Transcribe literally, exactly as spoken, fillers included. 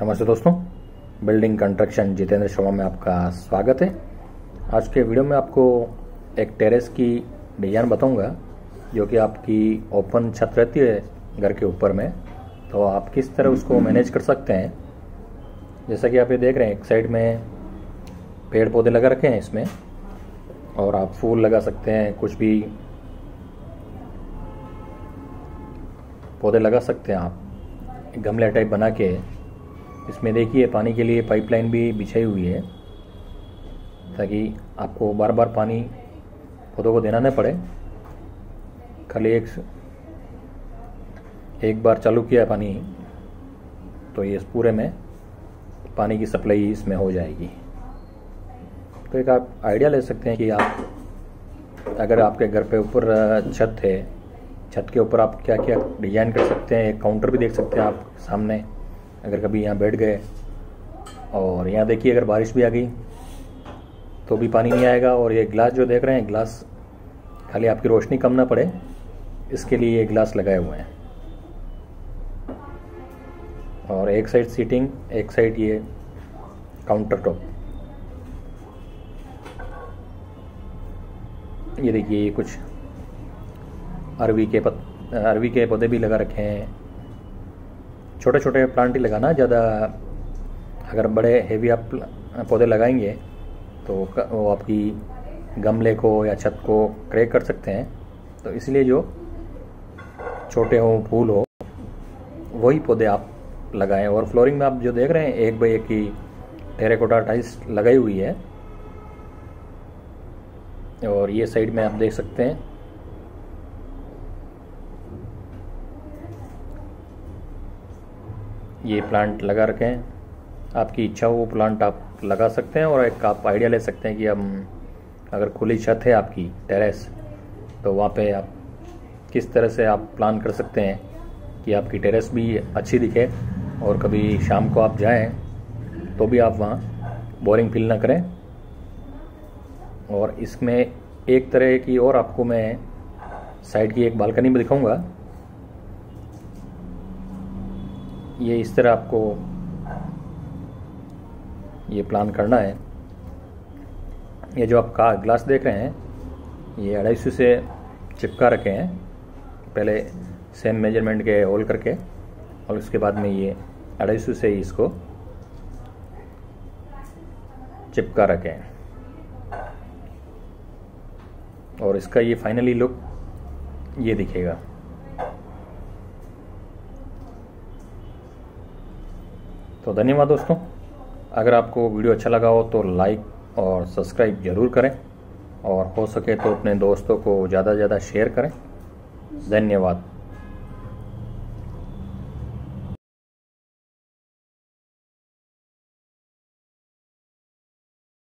नमस्ते दोस्तों, building construction Jitendra Sharma में आपका स्वागत है। आज के वीडियो में आपको एक टेरेस की डिज़ाइन बताऊंगा, जो कि आपकी ओपन छत रहती है घर के ऊपर में, तो आप किस तरह उसको मैनेज कर सकते हैं। जैसा कि आप ये देख रहे हैं, एक साइड में पेड़ पौधे लगा रखे हैं इसमें, और आप फूल लगा सकते हैं, कुछ भी पौधे लगा सकते हैं आप गमले टाइप बना के। इसमें देखिए पानी के लिए पाइपलाइन भी बिछाई हुई है, ताकि आपको बार बार पानी पौधों को देना न पड़े। खाली एक एक बार चालू किया पानी तो ये पूरे में पानी की सप्लाई इसमें हो जाएगी। तो एक आप आइडिया ले सकते हैं कि आप अगर आपके घर पे ऊपर छत है, छत के ऊपर आप क्या क्या डिज़ाइन कर सकते हैं। एक काउंटर भी देख सकते हैं आप सामने, अगर कभी यहाँ बैठ गए। और यहाँ देखिए, अगर बारिश भी आ गई तो भी पानी नहीं आएगा। और ये ग्लास जो देख रहे हैं, ग्लास खाली आपकी रोशनी कम ना पड़े, इसके लिए ये ग्लास लगाए हुए हैं। और एक साइड सीटिंग, एक साइड ये काउंटर टॉप। ये देखिए, ये कुछ अरवी के पत, अरवी के पौधे भी लगा रखे हैं। छोटे छोटे प्लांट ही लगाना ज़्यादा, अगर बड़े हेवी आप पौधे लगाएंगे तो वो आपकी गमले को या छत को क्रैक कर सकते हैं। तो इसलिए जो छोटे हों, फूल हो, वही पौधे आप लगाएं। और फ्लोरिंग में आप जो देख रहे हैं, एक बाई एक की टेराकोटा टाइल्स लगाई हुई है। और ये साइड में आप देख सकते हैं, ये प्लांट लगा रखे हैं। आपकी इच्छा हो वो प्लांट आप लगा सकते हैं। और एक आप आइडिया ले सकते हैं कि हम अगर खुली छत है आपकी, टेरेस, तो वहाँ पे आप किस तरह से आप प्लान कर सकते हैं कि आपकी टेरेस भी अच्छी दिखे, और कभी शाम को आप जाएं तो भी आप वहाँ बोरिंग फील ना करें। और इसमें एक तरह की और आपको मैं साइड की एक बालकनी भी दिखाऊँगा। ये इस तरह आपको ये प्लान करना है। ये जो आप का ग्लास देख रहे हैं, ये अढ़ाई सौ से चिपका रखे हैं, पहले सेम मेजरमेंट के होल करके, और उसके बाद में ये अढ़ाई सौ से इसको चिपका रखे हैं। और इसका ये फाइनली लुक ये दिखेगा। तो धन्यवाद दोस्तों, अगर आपको वीडियो अच्छा लगा हो तो लाइक और सब्सक्राइब ज़रूर करें, और हो सके तो अपने दोस्तों को ज़्यादा से ज़्यादा शेयर करें। धन्यवाद।